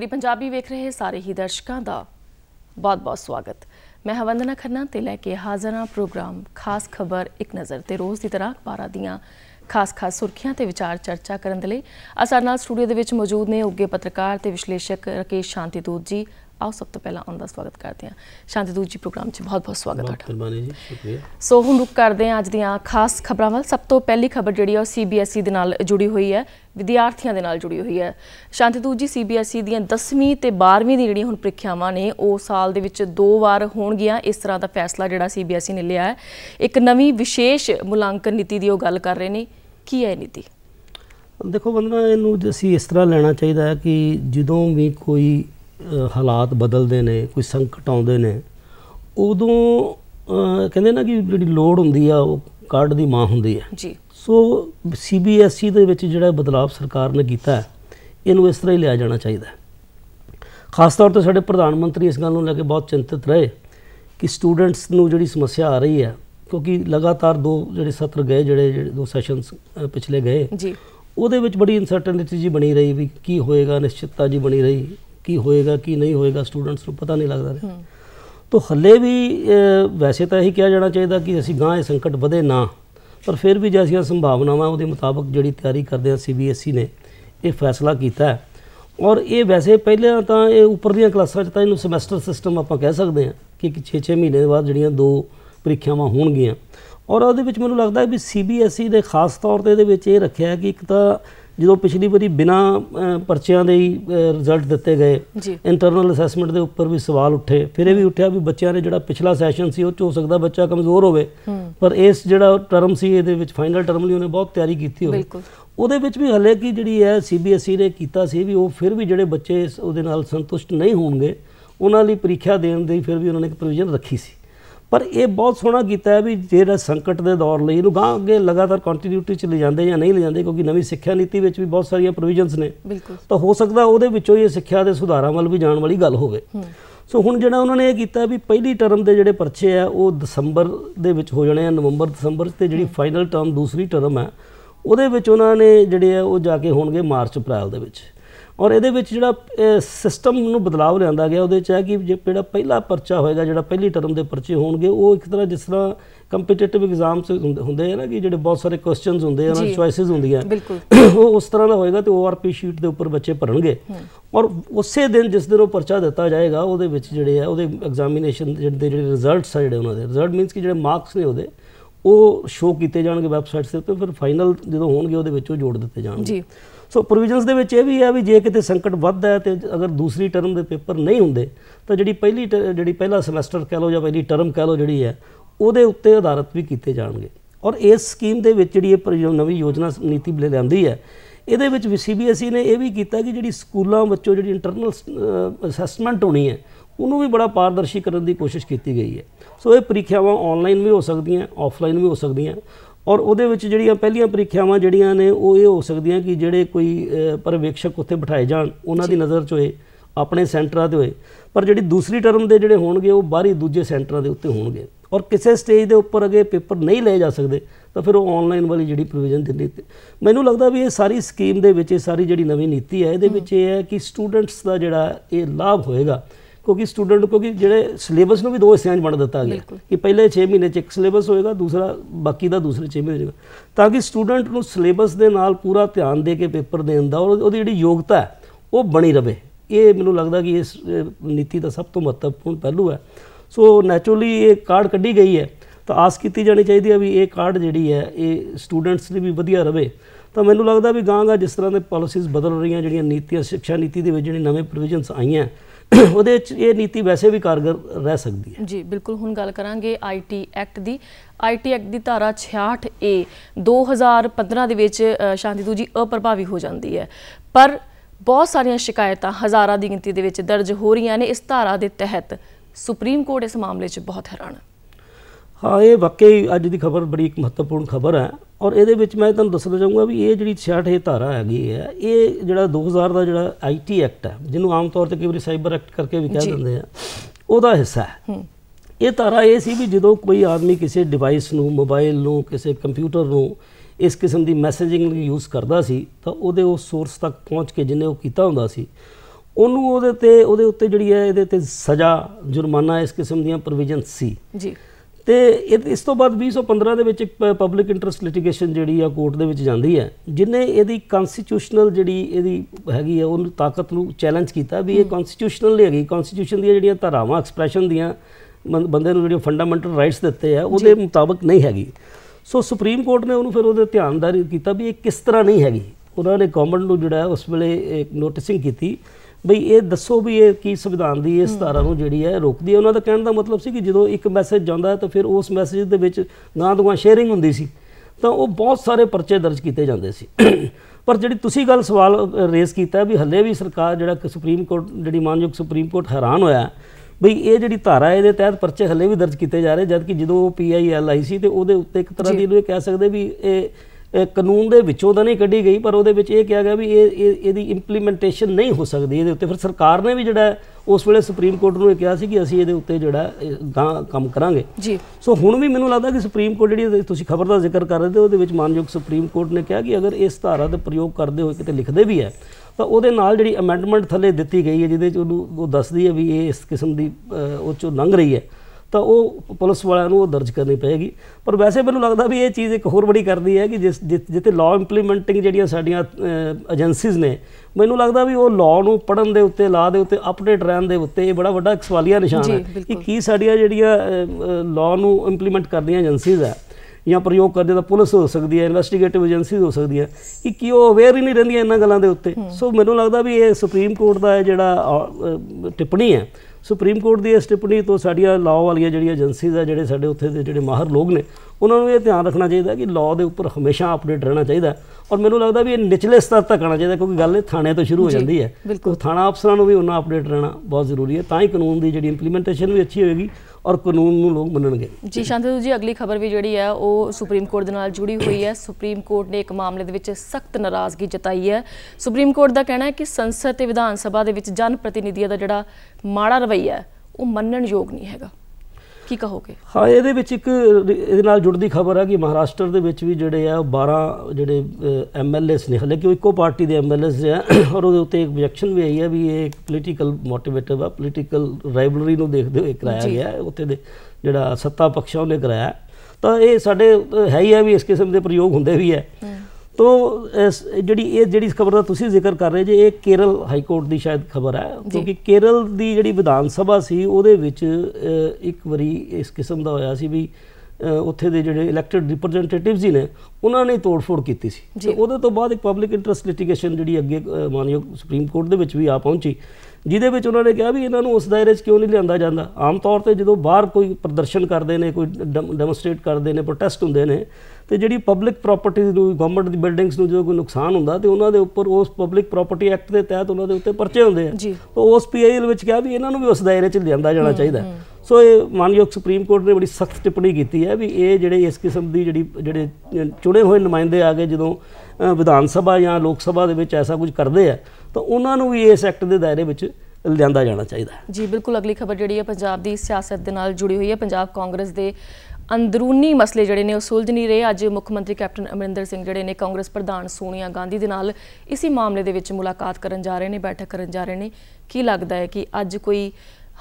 D Punjabi वेख रहे सारे ही दर्शकों का बहुत बहुत स्वागत। मैं हाँ वंदना खन्ना ते लैके हाजरा प्रोग्राम खास खबर एक नज़र ते रोज़ की तरह अखबारों दियाँ खास सुर्खियां ते विचार चर्चा करने के लिए साडे नाल स्टूडियो दे विच मौजूद ने उगे पत्रकार ते विश्लेषक राकेश शांति दूत जी। आओ सब तो पहला उनका स्वागत करते हैं। शांति दूत जी प्रोग्राम से बहुत बहुत स्वागत है। सो हम रुक करते हैं अज दियाँ खास खबरों वाल। सब तो पहली खबर जी सी बी एस ई दे नाल जुड़ी हुई है, विद्यार्थियों के नाल जुड़ी हुई है। शांति दूत जी, सी बी एस ई दी 10वीं ते 12वीं दी जिहड़ियां हुण प्रीख्यावां ने वो साल दे विच 2 बार होणगियां। इस तरह का फैसला जिहड़ा सी बी एस ई ने लिया है। एक नवीं विशेष मुलांकन नीति की वो गल कर रहे हैं। की है नीति? देखो वंदना, इन्हूं असीं इस तरह लेना चाहिए कि जदों भी कोई हालात बदलते हैं, कोई संकट आते हैं, उदों कहते ना कि जी लोड़ होंगी आ कार्ड की माँ होंगी है जी। सो सी बी एस ई के बदलाव सरकार ने किया है, इनू इस तरह ही लिया जाना चाहिए। खास तौर पर साढ़े प्रधानमंत्री इस गल नूं लेके बहुत चिंतित रहे कि स्टूडेंट्स नूं जिहड़ी समस्या आ रही है, क्योंकि लगातार 2 सत्र गए, 2 सैशनस पिछले गए, उहदे विच बड़ी इनसर्टेनिटी जी बनी रही, भी की होएगा, अनिश्चितता जी बनी रही, की होएगा की नहीं होएगा, स्टूडेंट्स को पता नहीं लगता रहा। तो हले भी वैसे तो यही कहा जाना चाहिए कि असी गांह संकट बढ़े ना, पर फिर भी जैसियां संभावनावां उहदे मुताबक जिहड़ी तैयारी करदे आ सी बी एस ई ने यह फैसला किया है। और ये वैसे पहले तो ये उपरलियां क्लासां च तां इहनूं सैमेस्टर सिस्टम आपां कह सकते हैं कि 6-6 महीने बाद जिहड़ियां 2 ਪ੍ਰੀਖਿਆਵਾਂ ਹੋਣਗੀਆਂ। और ਉਹਦੇ ਵਿੱਚ ਮੈਨੂੰ लगता है भी सी बी एस ई ने खास तौर पर ये रखा है कि एक तो जो पिछली बारी बिना परचियां दे रिजल्ट दिते गए, इंटरनल असैसमेंट के उपर भी सवाल उठे, फिर यह भी उठा भी बच्चों ने जो पिछला सैशन से हो सकता बच्चा कमज़ोर हो, पर इस जो टर्म से फाइनल टर्म लिए उन्हें बहुत तैयारी की हो। भी हले कि जी है सी बी एस ई ने किया भी वो फिर भी जोड़े बच्चे वो संतुष्ट नहीं होंगे, उन्होंने परीक्षा देने फिर भी उन्होंने एक प्रोविजन रखी सी। पर यह बहुत सोहना किया है भी जो संकट के दौर लिए इनू गांह अगे लगातार कॉन्टीन्यूटी च ले जाते या नहीं ले जाते, क्योंकि नवी सिक्ख्या नीति भी बहुत सारिया प्रोविजनस ने, तो हो सकता वो ये सिक्ख्या के सुधारों वाल भी जाने वाली गल हो। सो हुण जो उन्होंने यह किया भी पहली टर्म के जोड़े परचे है वो दसंबर दे विच हो जाने, नवंबर दसंबर से जी फाइनल टर्म दूसरी टर्म है वो उन्होंने जोड़े है वो जाके होणगे मार्च अप्रैल के। और ये जो सिस्टम बदलाव लिया गया वो है कि जो पहला परचा होएगा, जो पहली टर्म के परचे होंगे वो एक तरह जिस तरह कंपीटेटिव एग्जाम्स होंगे है ना, कि जो बहुत सारे क्वेश्चन होंगे उन्होंने चॉइसिस होंगे वो उस तरह का होएगा, तो ORP शीट के उपर बच्चे भरनगे और उस दिन जिस दिन वो परचा दिता जाएगा वो जोड़े है वो एग्जामीनेशन जो रिजल्ट्स है, जो उन्होंने रिजल्ट मीनस कि जो मार्क्स ने वो शो किए जाएंगे वैबसाइट्स के, फिर फाइनल जो होंगे वो जोड़ दिए जाएंगे। सो प्रोविजनस दे विच भी है भी जे किते संकट वधदा है तो अगर दूसरी टर्म के पेपर नहीं होंगे तो जी पहली जी पहला सैमेस्टर कह लो या पहली टर्म कह लो जी है वो उत्ते आधारित भी किए जाएंगे। और इस स्कीम के जी नवी योजना नीति लियांदी है ये सी बी एस ई ने यह भी किया कि जी स्कूलों बच्चों जी इंटरनल असैसमेंट होनी है उन्होंने भी बड़ा पारदर्शी करने की कोशिश की गई है। सो ये परीक्षावां ऑनलाइन भी हो सकती हैं, ऑफलाइन भी हो सकती हैं। और वो जो पहली परीक्षावां जड़िया ने वो ये हो सकती हैं कि जोड़े कोई पर्यवेक्षक उत्थे बिठाए जान, उन्होंने नज़र च होए अपने सेंटर होए, पर जी दूसरी टर्म के जोड़े होणगे वो बाहरी दूजे सेंटर के उत्ते होणगे। और किसी स्टेज के उपर अगर पेपर नहीं ले जा सकते तो फिर वो ऑनलाइन वाली जी प्रोविजन दिंदी। मैनूं लगता भी ये सारी स्कीम के सारी जी नवी नीति है ये है कि स्टूडेंट्स का जोड़ा ये लाभ होएगा, क्योंकि स्टूडेंट क्योंकि जो सिलेबस में भी 2 हिस्सों में बना दिता गया कि पहले 6 महीने एक सिलेबस होएगा, दूसरा बाकी का दूसरे 6 महीने होगा, ताकि स्टूडेंट को सिलेबस के नाल पूरा ध्यान दे के पेपर देने का और जी योग्यता है वो बनी रहे। ये मैनूं लगता कि इस नीति का सब तो महत्वपूर्ण पहलू है। सो नैचुरली ये कार्ड कढ़ी गई है तो आस की जानी चाहिए है भी ये कार्ड जी है ये स्टूडेंट्स लिए भी वधिया रहे। तो मैनूं लगता भी गांह जिस तरह के पॉलिसीज़ बदल रही हैं, नीतियां शिक्षा नीति के जी नवे प्रोविजनस आई हैं ये नीति वैसे भी कारगर रह सकती है जी। बिल्कुल, हुण गल करांगे आई टी एक्ट की धारा 66A 2015 दे विच शांति दूत जी अप्रभावी हो जाती है, पर बहुत सारिया शिकायतां हज़ारां दी गिनती दे विच दर्ज हो रही ने। इस धारा के तहत सुप्रीम कोर्ट इस मामले 'च बहुत हैरान है। हाँ, ये वाकई अज की खबर बड़ी एक महत्वपूर्ण खबर है। और ये मैं तुहानूं दसना चाहूँगा भी ये जी 66A धारा हैगी है ये जो 2000 का जो IT एक्ट है, जिन्होंने आम तौर पर कई बार साइबर एक्ट करके भी कह देंगे हैं, वह हिस्सा है। ये धारा ये सी भी जो कोई आदमी किसी डिवाइस नूं, मोबाइल नूं, किसी कंप्यूटर नूं इस किस्म की मैसेजिंग यूज़ करता सी तो उस सोर्स तक पहुँच के जिन्हें वो किया होंदा सी ਉਹਨੂੰ ਉਹਦੇ ਉੱਤੇ ਜਿਹੜੀ ਹੈ ਇਹਦੇ ਤੇ ਸਜ਼ਾ ਜੁਰਮਾਨਾ ਇਸ ਕਿਸਮ ਦੀਆਂ ਪ੍ਰੋਵੀਜ਼ਨ ਸੀ ਜੀ। ਤੇ ਇਸ ਤੋਂ ਬਾਅਦ 2015 ਦੇ ਵਿੱਚ ਪਬਲਿਕ ਇੰਟਰਸਟ ਲਿਟੀਗੇਸ਼ਨ ਜਿਹੜੀ ਆ ਕੋਰਟ ਦੇ ਵਿੱਚ ਜਾਂਦੀ ਹੈ, ਜਿਹਨੇ ਇਹਦੀ ਕਨਸਟੀਟਿਊਸ਼ਨਲ ਜਿਹੜੀ ਇਹਦੀ ਹੈਗੀ ਆ ਉਹਨੂੰ ਤਾਕਤ ਨੂੰ ਚੈਲੰਜ ਕੀਤਾ ਵੀ ਇਹ ਕਨਸਟੀਟਿਊਸ਼ਨਲ ਨਹੀਂ ਹੈਗੀ। ਕਨਸਟੀਟਿਊਸ਼ਨ ਦੀਆਂ ਜਿਹੜੀਆਂ ਧਾਰਾਵਾਂ ਐਕਸਪ੍ਰੈਸ਼ਨ ਦੀਆਂ ਬੰਦੇ ਨੂੰ ਜਿਹੜੇ ਫੰਡਾਮੈਂਟਲ ਰਾਈਟਸ ਦਿੱਤੇ ਆ ਉਹਦੇ ਮੁਤਾਬਕ ਨਹੀਂ ਹੈਗੀ। ਸੋ ਸੁਪਰੀਮ ਕੋਰਟ ਨੇ ਉਹਨੂੰ ਫਿਰ ਉਹਦੇ ਧਿਆਨਦਾਰੀ ਕੀਤਾ ਵੀ ਇਹ ਕਿਸ ਤਰ੍ਹਾਂ ਨਹੀਂ ਹੈਗੀ। ਉਹਨਾਂ ਨੇ ਗੌਰਮੈਂਟ ਨੂੰ ਜਿਹੜਾ ਉਸ ਵੇਲੇ ਇੱਕ ਨੋਟਿਸਿੰਗ ਕੀਤੀ ਬਈ ਇਹ ਦੱਸੋ ਵੀ ਇਹ ਕੀ ਸੰਵਿਧਾਨ ਦੀ ਇਸ ਧਾਰਾ ਨੂੰ ਜਿਹੜੀ ਹੈ ਰੋਕਦੀ ਹੈ। ਉਹਨਾਂ ਦਾ ਕਹਿਣ ਦਾ ਮਤਲਬ ਸੀ ਕਿ ਜਦੋਂ ਇੱਕ ਮੈਸੇਜ ਜਾਂਦਾ ਤਾਂ ਫਿਰ ਉਸ ਮੈਸੇਜ ਦੇ ਵਿੱਚ ਗਾਂ ਤੋਂ ਗਾਂ ਸ਼ੇਅਰਿੰਗ ਹੁੰਦੀ ਸੀ ਤਾਂ ਉਹ ਬਹੁਤ ਸਾਰੇ ਪਰਚੇ ਦਰਜ ਕੀਤੇ ਜਾਂਦੇ ਸੀ। पर जी तुसी गल सवाल रेज़ किया भी हले भी सरकार जिहड़ा सुप्रीम कोर्ट जी मानयोग सुप्रीम कोर्ट हैरान होया बई ये जी धारा ये तहत परचे हले भी दर्ज किए जा रहे, जबकि जो PIL आई सी तो उत्ते एक तरह की कह सकते भी कानून के विचों तो नहीं कढ़ी गई पर वो कहा गया भी ये इंप्लीमेंटेशन नहीं हो सकती। ये फिर सरकार ने भी जोड़ा उस वे सुप्रीम कोर्ट ने कहा कि असी ये उत्ते जोड़ा गां काम करांगे जी। सो हुण भी मैनूं लगता कि सुप्रीम कोर्ट जी तुसीं खबर का जिक्र कर रहे थे वो मानयोग सुप्रीम कोर्ट ने कहा कि अगर इस धारा का प्रयोग करते हुए कितने लिखते भी है तो वो जी अमेंडमेंट थले दी गई है जिद दसदी है भी ये इस किस्म की उचों लंघ रही है तो वो पुलिस वालों को दर्ज करनी पेगी। पर वैसे मैं लगता भी ये चीज़ एक होर बड़ी करती है कि जिते लॉ इंप्लीमेंटिंग जी साडियां एजेंसीज़ ने मैनू लगता भी वो लॉ नूं पढ़न दे उत्ते ला दे उत्ते अपडेट रहन दे उत्ते बड़ा वड्डा एक सवालिया निशान है कि की साडियां जिहड़ियां लॉ नूं इंप्लीमेंट करदियां एजेंसीज़ है या प्रयोग करते तो पुलिस हो सकती है, इन्वेस्टिगेटिव एजेंसीज हो सकती है कि वो अवेयर ही नहीं रहिंदियां इन्हां गल्लां दे उत्ते। सो मैनू लगता भी ये सुप्रीम कोर्ट का जिहड़ा टिप्पणी है सुप्रीम कोर्ट की इस टिप्पणी तो साड़िया लॉ वाली जी एजेंसीज है जोड़े साढ़े उत्थे जोड़े माहर लोग ने उन्होंने ये ध्यान रखना चाहिए कि लॉ के उपर हमेशा अपडेट रहना चाहिए और मैंने लगता भी ये निचले स्तर तक आना चाहिए क्योंकि गल थाने तो शुरू हो जाती है तो थाना अफसरों भी उन्ना अपडेट रहना बहुत जरूरी है तां ही कानून की जी इंप्लीमेंटेशन भी अच्छी होगी और कानून को लोग मनणगे जी। शांति दूत जी अगली खबर भी जी है वो सुप्रीम कोर्ट के नाल जुड़ी हुई है। सुप्रीम कोर्ट ने एक मामले के विच सख्त नाराज़गी जताई है। सुप्रीम कोर्ट का कहना है कि संसद ते विधान सभा दे विच जन प्रतिनिधियों का जिहड़ा माड़ा रवैया है वो मनण योग नहीं हैगा। ਕੀ ਕਹੋਗੇ? हाँ ये एक जुड़ती खबर है कि महाराष्ट्र भी जोड़े है 12 जोड़े MLAs ने हालांकि वो एको पार्टी के MLAs है और वो उत्ते एक ऑब्जेक्शन भी आई है भी ये एक पोलीटिकल मोटिवेटिव है, पोलीटिकल राइवलरी को देखते हुए कराया गया है उत्ते दे जोड़ा सत्ता पक्ष उन्हें कराया तो ये साढ़े है ही है भी इस किस्म के प्रयोग होंगे भी है। तो जी खबर का जिक्र कर रहे जी ये केरल हाई कोर्ट की शायद खबर है क्योंकि केरल की जी विधानसभा सी उहदे विच एक वारी इस किस्म का होया सी भी उत्थे दे जिहड़े इलैक्टेड रिप्रजेंटेटिव्स ही ने उन्होंने तोड़फोड़ की सी। उहदे तो बाद एक पब्लिक इंटरस्ट लिटिगेशन जी अगे मानयोग सुप्रीम कोर्ट दे विच भी आ पहुंची जिहदे विच उन्होंने कहा भी इन्हां नूं उस दायरे च क्यों नहीं लिआंदा जांदा। आम तौर पर जदों बाहर कोई प्रदर्शन करते हैं कोई डेमोनस्ट्रेट करते हैं प्रोटेस्ट होंदे ने तो जी पब्लिक प्रॉपर्टी गवर्नमेंट की बिल्डिंग्स में जो कोई नुकसान होंगे तो उन्होंने उपर उस पब्लिक प्रॉपर्टी एक्ट के तहत उन्होंने उत्ते परचे होंगे हैं तो उस PIL में कहा भी इन्हों भी उस दायरे में लिया जाना चाहिए। सो ये मानयोग सुप्रीम कोर्ट ने बड़ी सख्त टिप्पणी की है भी ये जोड़े इस किस्म की जी जोड़े चुने हुए नुमाइंदे आ गए जो विधानसभा या लोक सभा के ऐसा कुछ करते हैं तो उन्होंने भी इस एक्ट के दायरे में लिया जाना चाहिए जी। बिल्कुल अगली खबर जी है पंजाब की सियासत के नाल जुड़ी हुई है। पंजाब कांग्रेस के अंदरूनी मसले जिहड़े ने सुलझ नहीं रहे। अज मुख्यमंत्री कैप्टन अमरिंदर सिंह जिहड़े ने कांग्रेस प्रधान सोनिया गांधी दे नाल इसी मामले दे विच मुलाकात करन जा रहे ने, बैठक करन जा रहे ने। की लगदा है कि अज कोई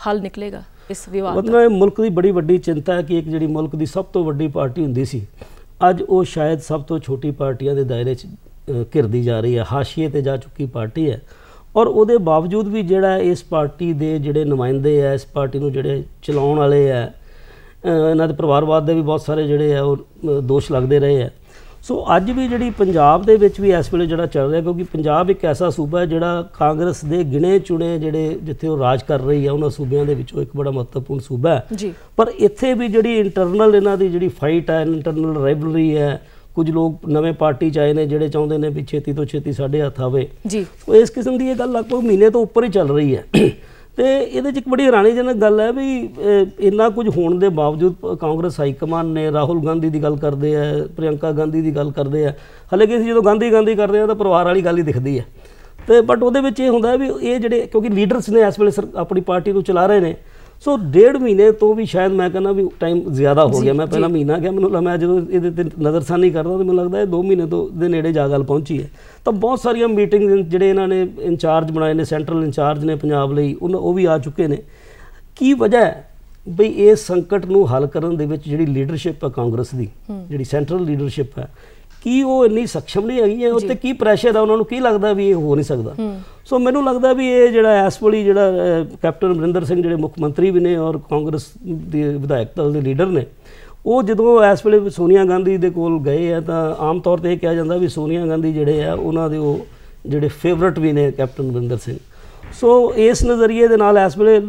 हल निकलेगा इस विवाद? मतलब मुल्क की बड़ी वड्डी चिंता है कि एक जिहड़ी मुल्क की सब तो वड्डी पार्टी हुंदी सी अज वो शायद सब तो छोटी पार्टियां दे दायरे च घिरदी जा रही है, हाशिए ते जा चुकी पार्टी है और उहदे बावजूद भी जिहड़ा इस पार्टी दे जिहड़े नुमाइंदे है इस पार्टी नूं जिहड़े चलाउण वाले है इन्हों के परिवारवाद के भी बहुत सारे जोड़े है वो दोष लगते रहे हैं। सो अज भी जी पंजाब के भी इस वे जोड़ा चल रहा है क्योंकि पंजाब एक ऐसा सूबा है जोड़ा कांग्रेस के गिने चुने जोड़े जिथे वो राज कर रही है उन्होंने सूबों के एक बड़ा महत्वपूर्ण सूबा है जी। पर इतने भी जी इंटरनल इन्हों की जी फाइट है, इंटरनल राइवलरी है। कुछ लोग नवे पार्टी च आए हैं जोड़े चाहते हैं भी छेती तो छेती साढ़े हथ आवे जी। तो इस किस्म की यह गल लगभग महीने तो उपर ही चल रही है। तो ये एक बड़ी हैरानीजनक गल है भी इन्ना कुछ होने के बावजूद कांग्रेस हाईकमान ने राहुल गांधी की गल करते हैं, प्रियंका गांधी की गल करते हैं। हालांकि जो गांधी गांधी करते हैं तो परिवार वाली गल ही दिखती है तो बट वो होंगे भी ये जोड़े क्योंकि लीडर्स ने इस वे अपनी पार्टी को चला रहे हैं सो डेढ़ महीने तो भी शायद मैं कहना भी टाइम ज़्यादा हो गया। मैं पहला महीना क्या मतलब मैं जो नज़रसानी करता तो मैं लगता है दो महीने तो दे नेड़े जा गल पहुँची है। तो बहुत सारिया मीटिंग जोड़े इन्होंने इंचार्ज बनाए ने सैंट्रल इंचार्ज ने पंजाब लई वो भी आ चुके हैं। की वजह है बई इस संकट को हल करने दे विच जिहड़ी लीडरशिप है कांग्रेस की जिहड़ी सैंट्रल लीडरशिप है कि वो इन्नी सक्षम नहीं हैगी है उत्ते की प्रैशर है उन्होंने की लगता भी ये हो नहीं सकता। सो मैनू लगता भी ये जिहड़ा इस वेले जिहड़ा कैप्टन अमरिंदर सिंह जिहड़े मुख्य मंत्री भी ने और कांग्रेस के विधायक दल के लीडर ने वो जो इस वेले सोनिया गांधी के कोल गए है तो आम तौर पर यह कहा जाता भी सोनिया गांधी जिहड़े है उन्होंने वो जिहड़े फेवरेट भी ने कैप्टन अमरिंदर सिंह। सो इस नज़रिए के नाल इस वेले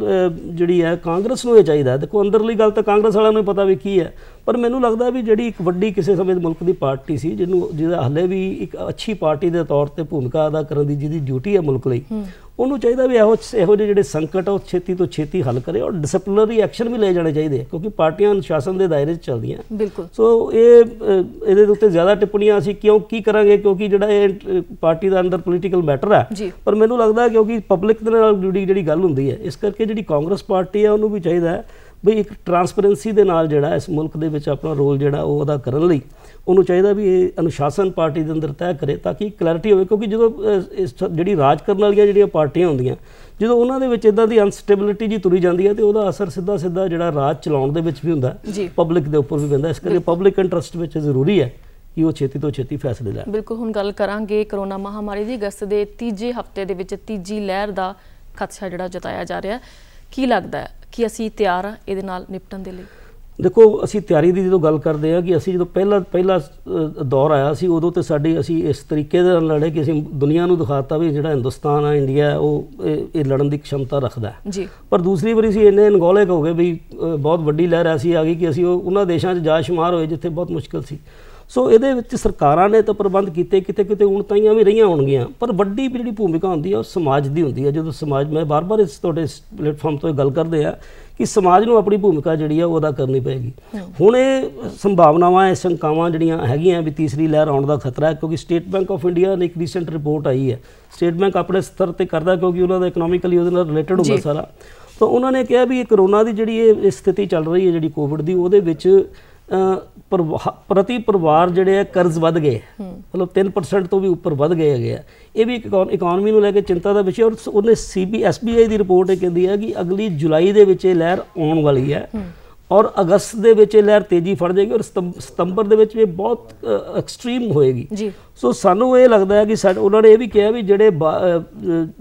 जिहड़ी है कांग्रेस नूं चाहिए देखो अंदरली गल तो कांग्रेस वालों नूं पता भी की है पर मैनू लगता भी जिहड़ी एक वड्डी किसी समय मुल्क की पार्टी सी जिन्हों जिहदा हले भी एक अच्छी पार्टी के तौर पर भूमिका अदा करने की जिहदी ड्यूटी है मुल्क लई उन्होंने चाहिए भी इहो जिहे जिहड़े संकट और छेती तो छेती हल करे और डिसिपलिनरी एक्शन भी ले जाने चाहिए क्योंकि पार्टियां अनुशासन के दायरे चल रही हैं। बिल्कुल। सो ये उत्ते ज़्यादा टिप्पणियां असीं क्यों की करांगे क्योंकि जिहड़ा ये पार्टी का अंदर पोलीटिकल मैटर है पर मैनू लगता है क्योंकि पब्लिक दे नाल जुड़ी जिहड़ी गल हुंदी है इस करके जिहड़ी कांग्रेस पार्टी है उन्होंने भी चाहिए बई एक ट्रांसपेरेंसी दे नाल जिहड़ा इस मुल्क दे विच अपना रोल जिहड़ा ओह अदा करन लई उन्होंने चाहिए भी ये अनुशासन पार्टी के अंदर तय करे ताकि क्लैरिटी हो क्योंकि जो जी राज करने वाली जो पार्टियां होंगे जो उन्होंने इदा की अनस्टेबिलिटी जी तुरी जाती है तो वह असर सीधा सीधा जो राज चलाने भी होंगे पब्लिक के उपर भी पैंदा। इस करके पब्लिक इंटरस्ट में जरूरी है कि वो छेती तो छेती फैसले लैण। बिल्कुल। हुण गल करांगे करोना महामारी की अगस्त के तीजे हफ्ते के तीजी लहर का खदशा जो जताया जा रहा है की लगता है कि असी तैयार हाँ ये निपटन के लिए। देखो असी तैयारी की जो गल करते हैं कि असी जो पहला पहला दौर आया सी उदों तो साड़ी असी इस तरीके दे लड़े कि असी दुनिया को दिखाता भी जिहड़ा हिंदुस्तान है इंडिया वो ये लड़न की क्षमता रखता है जी। पर दूसरी बारी असी इन्ने अनगौले हो गए भी बहुत वड्डी लहर ऐसी आ गई कि असी उन्हां देशों जा शुमार होए जिथे बहुत मुश्किल सी। सो ये सरकारां ने तो प्रबंध किए कितने कितने उणताइयां भी रही होणगियां पर वड्डी जिहड़ी भूमिका होंदी है समाज की होंदी है। जो समाज मैं बार बार इस तुहाडे इस प्लेटफॉर्म तो गल करदे आ कि समाज नूं अपनी भूमिका जिहड़ी है वो अदा करनी पेगी। हुण ये संभावनावां शंकावां जिहड़ियां हैगियां भी तीसरी लहर आउण दा खतरा है क्योंकि स्टेट बैंक ऑफ इंडिया ने एक रीसेंट रिपोर्ट आई है। स्टेट बैंक अपने स्तर ते करदा क्योंकि उन्हां दा इकनोमिकली उहदे नाल रिलेटेड होंदा सारा। तो उन्होंने कहा भी कोरोना की जिहड़ी स्थिति चल रही है जिहड़ी कोविड दी उहदे विच प्रति परिवार जिहड़े है कर्ज वध गए मतलब 3% तो भी उपर वध गए है। ये भी इकोनॉमी को लैके चिंता का विषय और उन्हें SBI की रिपोर्ट कहती है कि अगली जुलाई के लहर आने वाली है और अगस्त के लहर तेजी फड़ जाएगी और सितंबर के बहुत एक्सट्रीम होएगी। सो सानू ये लगता है कि उन्होंने ये भी कहा भी जिहड़े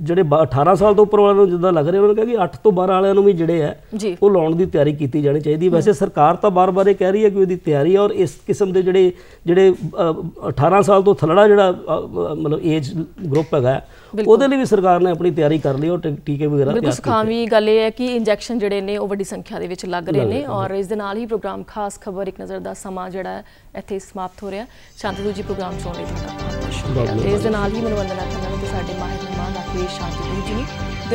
जिहड़े 18 साल तो उपर वालों जिदा लग रहे उन्होंने कहा कि 8 तो 12 वालों भी जिहड़े है वो लाने की तैयारी की जानी चाहिए। वैसे सरकार तो बार बार ये कह रही है कि उसकी तैयारी और इस किस्म के जिहड़े जिहड़े 18 साल तो थलड़ा जिहड़ा मतलब एज ग्रुप है ਉਹਦੇ ਲਈ ਵੀ सरकार ने अपनी तैयारी कर ली और ਟੀਕੇ वगैरह बिल्कुल खामी गल है कि इंजैक्शन जोड़े ने वो वड्डी संख्या के लग रहे हैं और इस दे नाल ही प्रोग्राम खास खबर एक नज़र का समा जोड़ा इत्थे समाप्त हो रहा। शांति दूत जी प्रोग्राम सुनने का इस दे नाल ही मैं वंदना खन्ना साडे माहिर मेहमान राकेश शांति दूत जी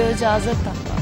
ने इजाजत।